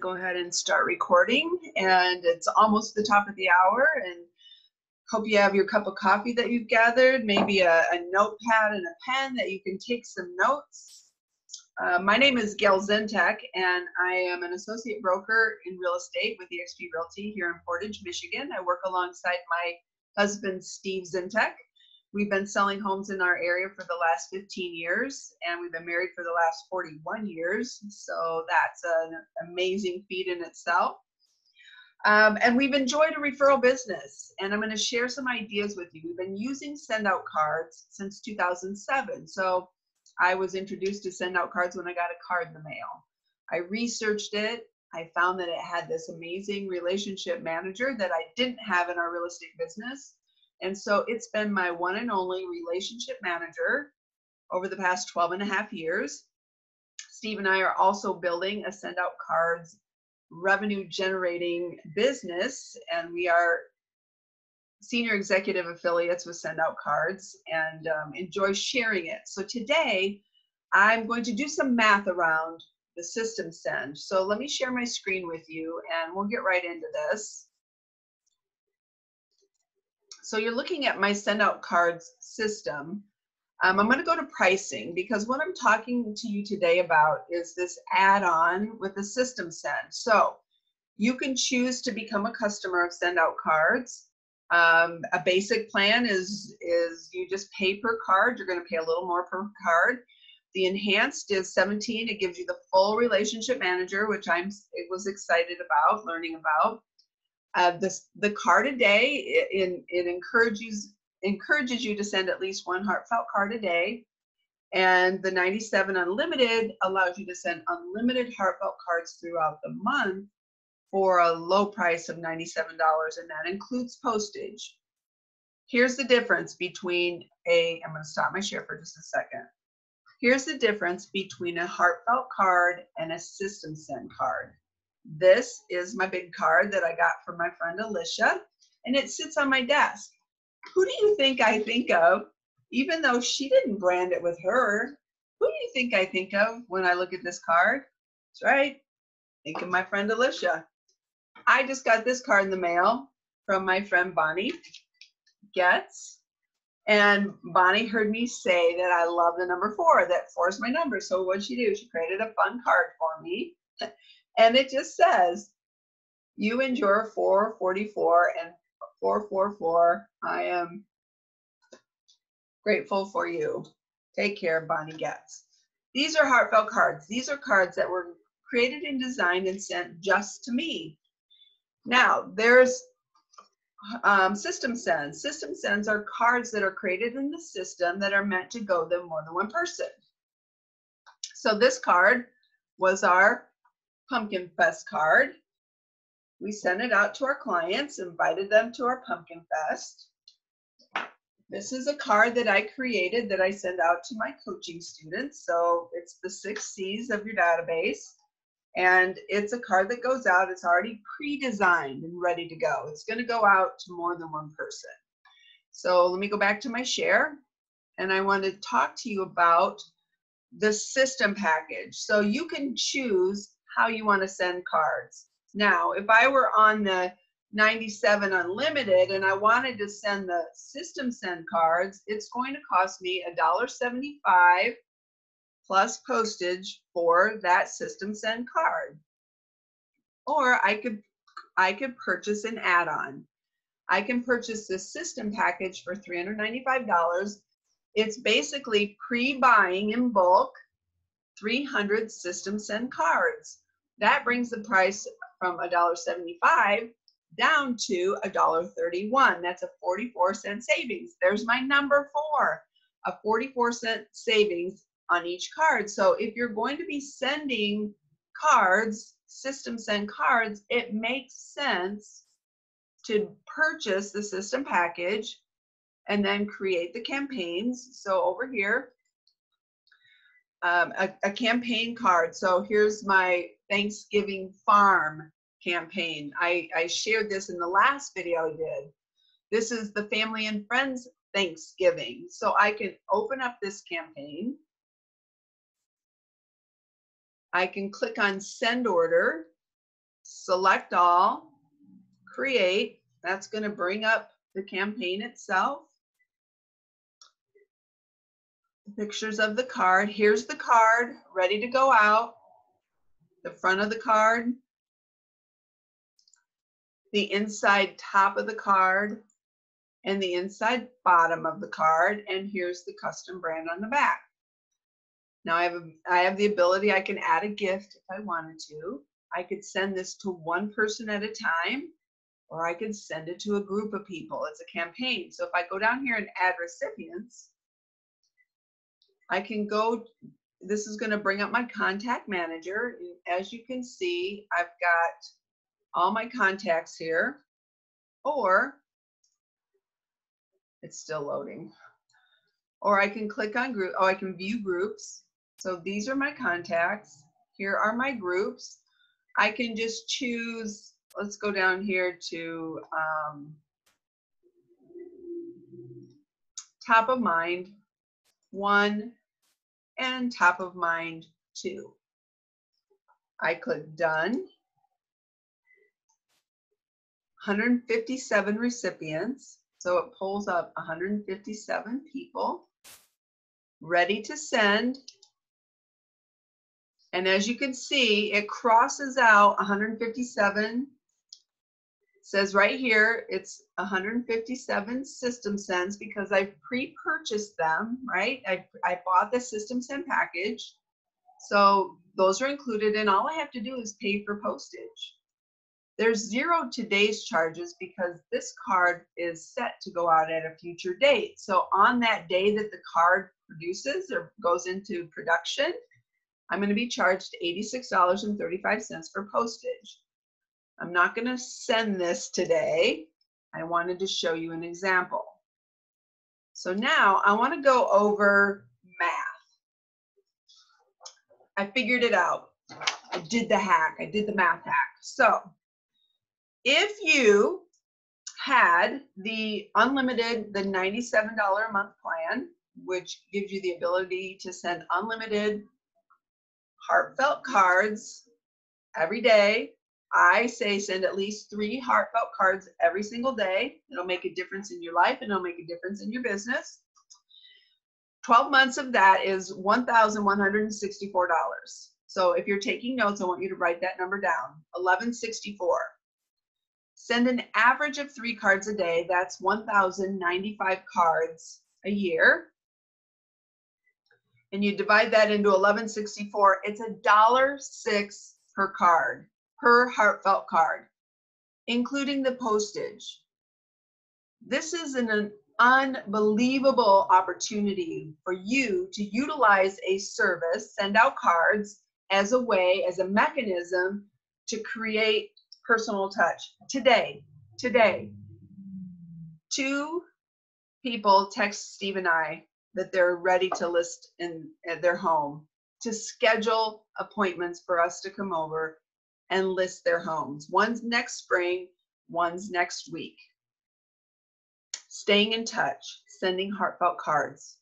Go ahead and start recording, and it's almost the top of the hour, and hope you have your cup of coffee that you've gathered, maybe a notepad and a pen that you can take some notes. My name is Gail Zientek, and I am an associate broker in real estate with EXP Realty here in Portage, Michigan. I work alongside my husband, Steve Zintek. We've been selling homes in our area for the last 15 years, and we've been married for the last 41 years. So that's an amazing feat in itself. And we've enjoyed a referral business, and I'm going to share some ideas with you. We've been using SendOutCards since 2007. So I was introduced to SendOutCards when I got a card in the mail. I researched it. I found that it had this amazing relationship manager that I didn't have in our real estate business. And so it's been my one and only relationship manager over the past 12.5 years. Steve and I are also building a SendOutCards revenue generating business, and we are senior executive affiliates with SendOutCards and enjoy sharing it. So today I'm going to do some math around the system send. So let me share my screen with you and we'll get right into this. So you're looking at my SendOutCards system. I'm going to go to pricing, because what I'm talking to you today about is this add-on with the system send. So you can choose to become a customer of SendOutCards. A basic plan is you just pay per card. You're going to pay a little more per card. The enhanced is $17. It gives you the full relationship manager, which I was excited about learning about. The card a day, it encourages you to send at least one heartfelt card a day. And the $97 unlimited allows you to send unlimited heartfelt cards throughout the month for a low price of $97, and that includes postage. Here's the difference between I'm going to stop my share for just a second. Here's the difference between a heartfelt card and a system send card. This is my big card that I got from my friend Alicia, and it sits on my desk. Who do you think I think of, even though she didn't brand it with her? Who do you think I think of when I look at this card? That's right, think of my friend Alicia. I just got this card in the mail from my friend Bonnie Getz, and Bonnie heard me say that I love the number 4, that 4 is my number. So what'd she do? She created a fun card for me. And it just says, you and your 444 and 444, I am grateful for you. Take care, Bonnie Getz. These are heartfelt cards. These are cards that were created and designed and sent just to me. Now, there's system sends. System sends are cards that are created in the system that are meant to go to more than one person. So this card was our Pumpkin Fest card. We sent it out to our clients, invited them to our Pumpkin Fest. This is a card that I created that I send out to my coaching students. So it's the 6 C's of your database. And it's a card that goes out. It's already pre-designed and ready to go. It's going to go out to more than one person. So let me go back to my share. And I want to talk to you about the system package. So you can choose how you want to send cards. Now, if I were on the $97 unlimited and I wanted to send the system send cards, it's going to cost me $1.75 plus postage for that system send card. Or I could purchase an add-on. I can purchase the system package for $395. It's basically pre-buying in bulk 300 system send cards. That brings the price from $1.75 down to $1.31. That's a 44-cent savings. There's my number 4, a 44-cent savings on each card. So if you're going to be sending cards, system send cards, it makes sense to purchase the system package and then create the campaigns. So over here, a campaign card. So here's my Thanksgiving farm campaign. I shared this in the last video I did. This is the family and friends Thanksgiving. So I can open up this campaign. I can click on send order select all, create. That's going to bring up the campaign itself. Pictures of the card. Here's the card ready to go out. The front of the card. The inside top of the card. And the inside bottom of the card. And here's the custom brand on the back. Now I have the ability, I can add a gift if I wanted to. I could send this to one person at a time, or I could send it to a group of people. It's a campaign. So if I go down here and add recipients, I can go, this is going to bring up my contact manager. As you can see, I've got all my contacts here, or it's still loading. Or I can click on group, oh, I can view groups. So these are my contacts. Here are my groups. I can just choose, let's go down here to top of mind 1 and top of mind 2. I click done. 157 recipients. So it pulls up 157 people. Ready to send. And as you can see, it crosses out 157. It says right here, it's 157 system sends because I pre-purchased them, right? I bought the system send package. So those are included, and all I have to do is pay for postage. There's 0 today's charges because this card is set to go out at a future date. So on that day that the card produces or goes into production, I'm going to be charged $86.35 for postage. I'm not going to send this today. I wanted to show you an example. So now I want to go over math. I figured it out. I did the hack. I did the math hack. So if you had the unlimited, the $97 a month plan, which gives you the ability to send unlimited heartfelt cards every day, I say send at least 3 heartfelt cards every single day. It'll make a difference in your life and it'll make a difference in your business. 12 months of that is $1,164. So if you're taking notes, I want you to write that number down, $1,164. Send an average of 3 cards a day. That's 1,095 cards a year. And you divide that into 1164. It's $1.06 per card, per heartfelt card, including the postage. This is an unbelievable opportunity for you to utilize a service, SendOutCards, as a way, as a mechanism to create personal touch. Today, 2 people text Steve and I that they're ready to list in at their home, to schedule appointments for us to come over and list their homes. One's next spring, one's next week. Staying in touch, sending heartfelt cards.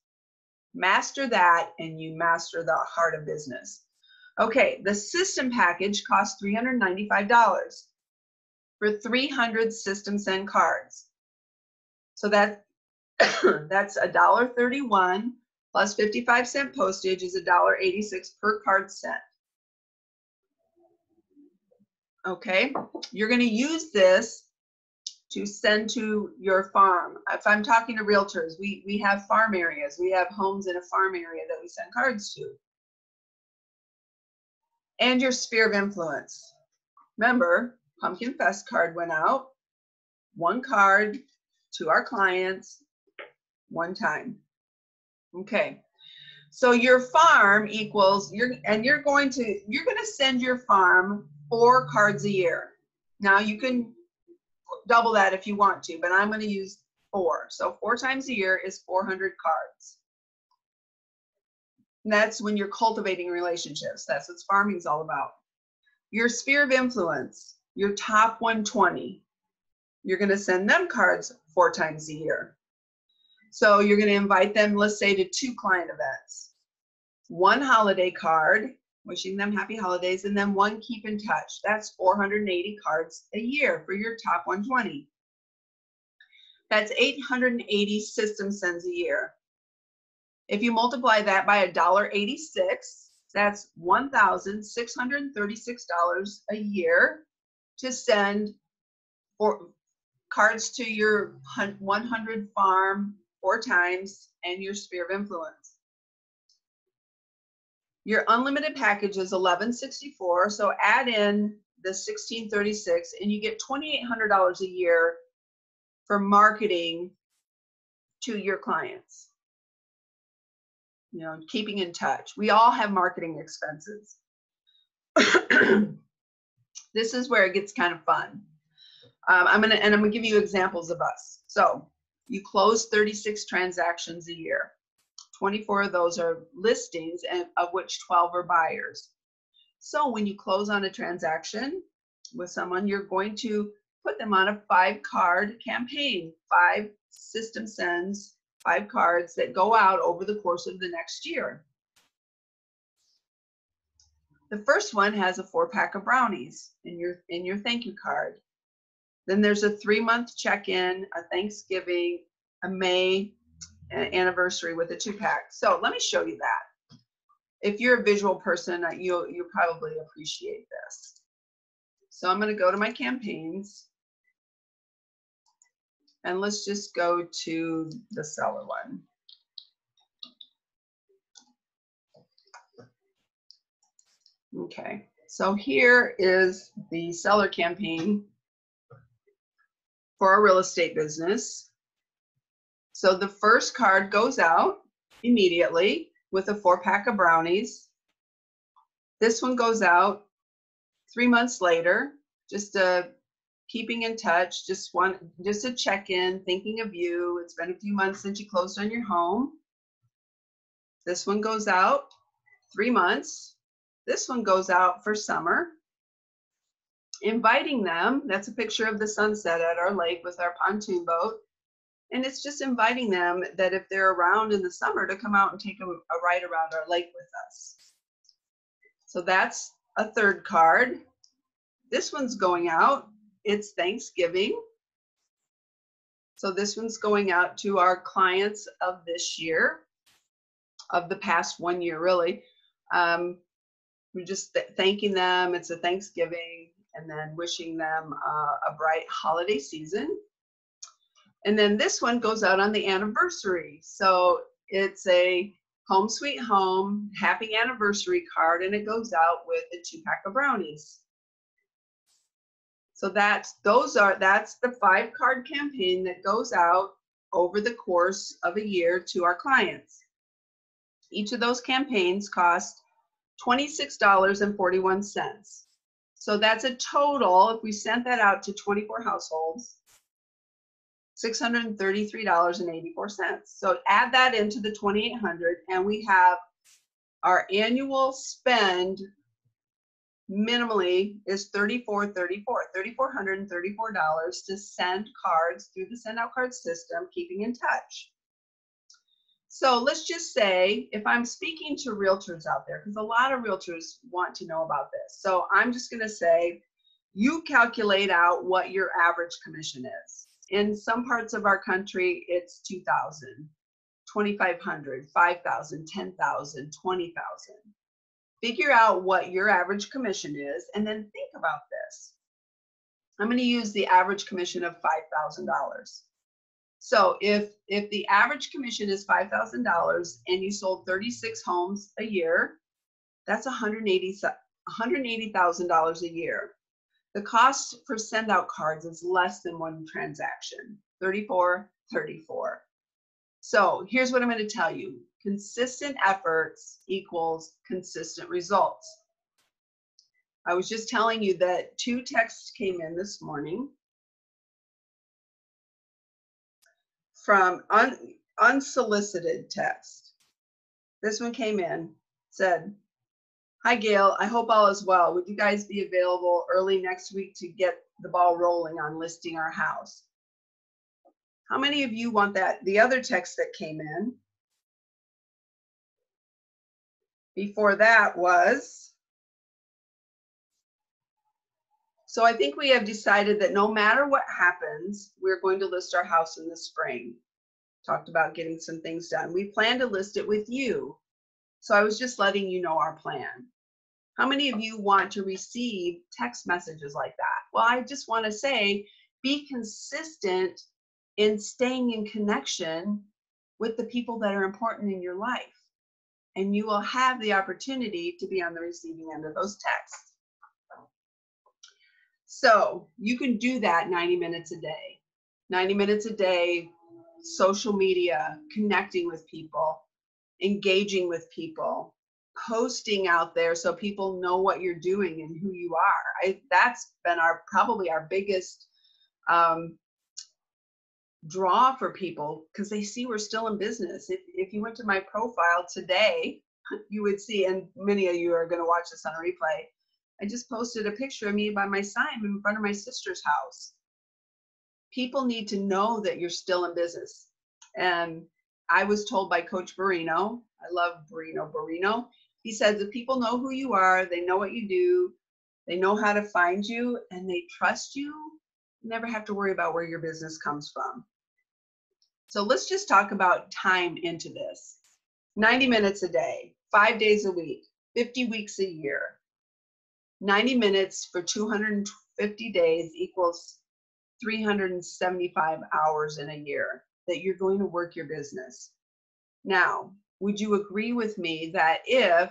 Master that and you master the heart of business. Okay, the system package costs $395 for 300 system send cards. So that that's $1.31 plus 55-cent postage is $1.86 per card sent. Okay, you're going to use this to send to your farm. If I'm talking to realtors, we have farm areas. We have homes in a farm area that we send cards to. And your sphere of influence. Remember, Pumpkin Fest card went out. 1 card to our clients. 1 time. Okay, so your farm equals you're going to send your farm 4 cards a year. Now you can double that if you want to, but I'm going to use 4. So 4 times a year is 400 cards. And that's when you're cultivating relationships. That's what farming's all about. Your sphere of influence, your top 120. You're going to send them cards 4 times a year. So you're going to invite them, let's say, to 2 client events, 1 holiday card, wishing them happy holidays, and then one keep in touch. That's 480 cards a year for your top 120. That's 880 system sends a year. If you multiply that by $1.86, that's $1,636 a year to send cards to your 100 farm 4 times and your sphere of influence. Your unlimited package is $1,164, so add in the $1,636 and you get $2,800 a year for marketing to your clients. You know, keeping in touch. We all have marketing expenses. This is where it gets kind of fun. I'm gonna give you examples of us. So you close 36 transactions a year. 24 of those are listings, and of which 12 are buyers. So when you close on a transaction with someone, you're going to put them on a 5-card campaign, 5 system sends, 5 cards that go out over the course of the next year. The first one has a 4-pack of brownies in your thank you card. Then there's a 3-month check-in, a Thanksgiving, a May, an anniversary with a 2-pack. So let me show you that. If you're a visual person, you'll probably appreciate this. So I'm going to go to my campaigns. And let's just go to the seller one. Okay, so here is the seller campaign for our real estate business. So the first card goes out immediately with a 4-pack of brownies. This one goes out 3 months later, just a keeping in touch, just a check-in, thinking of you. It's been a few months since you closed on your home. This one goes out 3 months. This one goes out for summer. Inviting them, that's a picture of the sunset at our lake with our pontoon boat. And it's just inviting them that if they're around in the summer to come out and take a ride around our lake with us. So that's a 3rd card. This one's going out. It's Thanksgiving. So this one's going out to our clients of this year, of the past 1 year, really. We're just thanking them. It's a Thanksgiving, and then wishing them a bright holiday season. And then this one goes out on the anniversary. So it's a home sweet home, happy anniversary card, and it goes out with a 2-pack of brownies. So that's the 5-card campaign that goes out over the course of a year to our clients. Each of those campaigns cost $26.41. So that's a total, if we sent that out to 24 households, $633.84. So add that into the 2,800, and we have our annual spend minimally is $3,434 to send cards through the Send Out Card system, keeping in touch. So let's just say, if I'm speaking to realtors out there, because a lot of realtors want to know about this, so I'm just going to say, you calculate out what your average commission is. In some parts of our country, it's $2,000, $2,500, $5,000, $10,000, $20,000. Figure out what your average commission is, and then think about this. I'm going to use the average commission of $5,000. So if the average commission is $5,000 and you sold 36 homes a year, that's $180,000 a year. The cost for Send Out Cards is less than one transaction, $34.34. So here's what I'm going to tell you. Consistent efforts equals consistent results. I was just telling you that 2 texts came in this morning from unsolicited text. This one came in, said, "Hi, Gail. I hope all is well. Would you guys be available early next week to get the ball rolling on listing our house?" How many of you want that? The other text that came in before that was, So I think we have decided that no matter what happens, we're going to list our house in the spring. Talked about getting some things done. We plan to list it with you. So I was just letting you know our plan. How many of you want to receive text messages like that? Well, I just want to say, be consistent in staying in connection with the people that are important in your life. And you will have the opportunity to be on the receiving end of those texts. So you can do that 90 minutes a day. 90 minutes a day, social media, connecting with people, engaging with people, posting out there so people know what you're doing and who you are. That's been probably our biggest draw for people, because they see we're still in business. If you went to my profile today, you would see, and many of you are going to watch this on a replay, I just posted a picture of me by my sign in front of my sister's house. People need to know that you're still in business. And I was told by Coach Barino, I love Barino, he says, if people know who you are, they know what you do, they know how to find you, and they trust you, you never have to worry about where your business comes from. So let's just talk about time into this. 90 minutes a day, 5 days a week, 50 weeks a year. 90 minutes for 250 days equals 375 hours in a year that you're going to work your business. Now, would you agree with me that if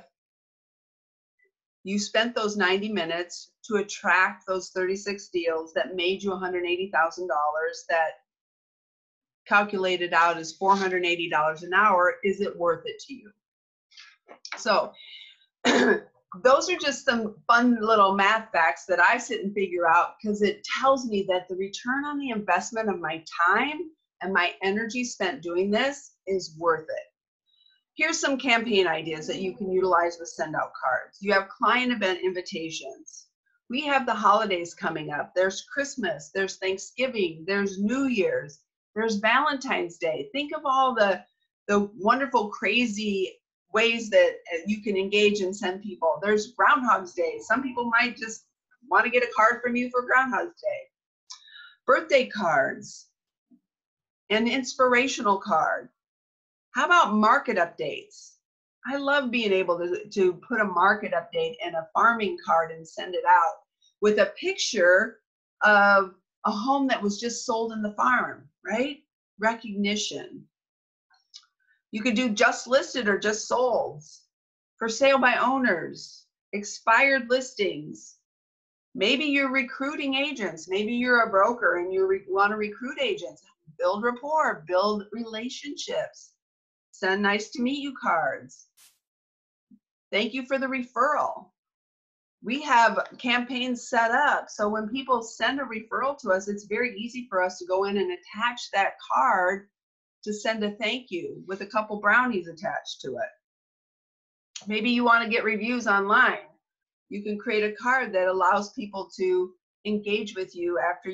you spent those 90 minutes to attract those 36 deals that made you $180,000, that calculated out as $480 an hour, is it worth it to you? So those are just some fun little math facts that I sit and figure out, because it tells me that the return on the investment of my time and my energy spent doing this is worth it. Here's some campaign ideas that you can utilize with SendOutCards. You have client event invitations. We have the holidays coming up. There's Christmas, there's Thanksgiving, there's New Year's, there's Valentine's Day. Think of all the wonderful, crazy ways that you can engage and send people. There's Groundhog's Day. Some people might just want to get a card from you for Groundhog's Day. Birthday cards, an inspirational card. How about market updates? I love being able to put a market update in a farming card and send it out with a picture of a home that was just sold in the farm, right? Recognition. You could do just listed or just solds, for sale by owners, expired listings. Maybe you're recruiting agents. Maybe you're a broker and you want to recruit agents. Build rapport, build relationships. Send nice to meet you cards. Thank you for the referral. We have campaigns set up, so when people send a referral to us, it's very easy for us to go in and attach that card to send a thank you with a couple brownies attached to it. Maybe you want to get reviews online. You can create a card that allows people to engage with you after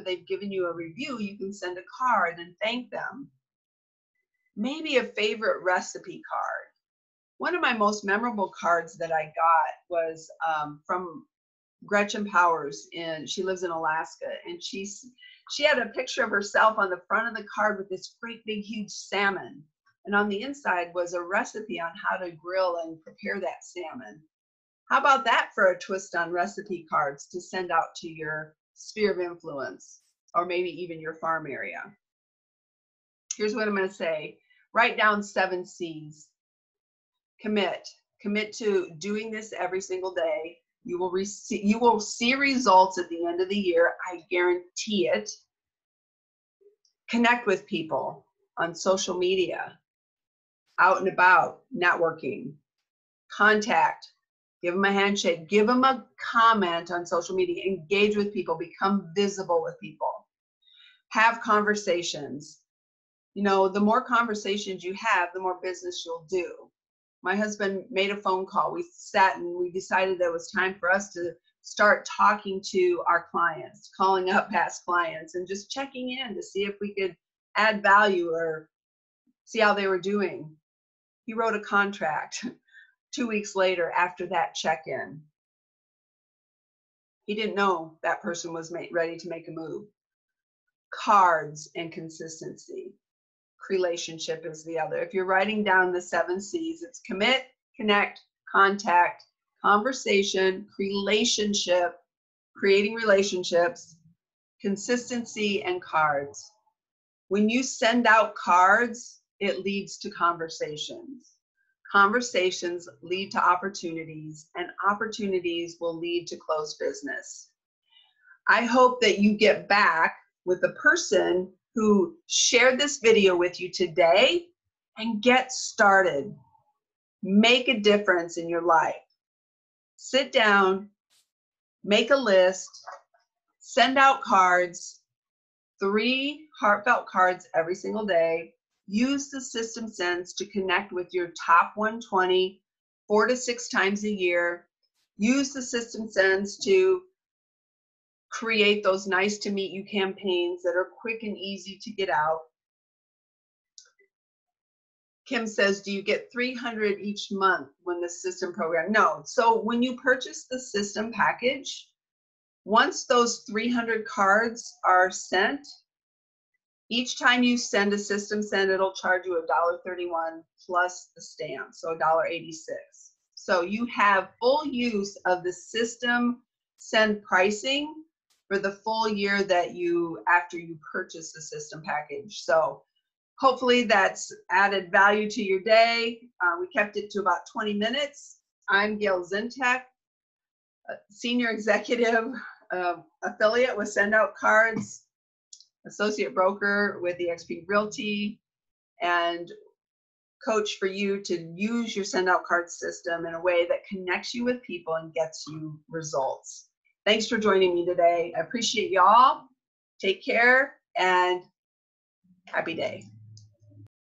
they've given you a review. You can send a card and thank them. Maybe a favorite recipe card. One of my most memorable cards that I got was from Gretchen Powers, and she lives in Alaska, and she had a picture of herself on the front of the card with this great big huge salmon, and on the inside was a recipe on how to grill and prepare that salmon. How about that for a twist on recipe cards to send out to your sphere of influence, or maybe even your farm area? Here's what I'm going to say. Write down 7 C's. Commit. Commit to doing this every single day. You will see results at the end of the year. I guarantee it. Connect with people on social media, out and about, networking. Contact. Give them a handshake. Give them a comment on social media. Engage with people. Become visible with people. Have conversations. You know, the more conversations you have, the more business you'll do. My husband made a phone call. We sat and we decided that it was time for us to start talking to our clients, calling up past clients and just checking in to see if we could add value or see how they were doing. He wrote a contract 2 weeks later after that check-in. He didn't know that person was ready to make a move. Cards and consistency. Relationship is the other. If you're writing down the 7 C's, it's commit, connect, contact, conversation, relationship, creating relationships, consistency, and cards. When you send out cards, it leads to conversations. Conversations lead to opportunities, and opportunities will lead to closed business. I hope that you get back with the person who shared this video with you today and get started. Make a difference in your life. Sit down, make a list, send out cards, 3 heartfelt cards every single day. Use the System Sense to connect with your top 120 4 to 6 times a year. Use the System Sense to create those nice to meet you campaigns that are quick and easy to get out. Kim says, do you get 300 each month when the system program? No. So when you purchase the system package, once those 300 cards are sent, each time you send a system send, it'll charge you $1.31 plus the stamp, so $1.86. So you have full use of the system send pricing for the full year that after you purchase the system package. So hopefully that's added value to your day. We kept it to about 20 minutes. I'm Gail Zientek, Senior Executive Affiliate with Send Out Cards, Associate Broker with EXP Realty, and coach for you to use your Send Out Card system in a way that connects you with people and gets you results. Thanks for joining me today. I appreciate y'all. Take care and happy day.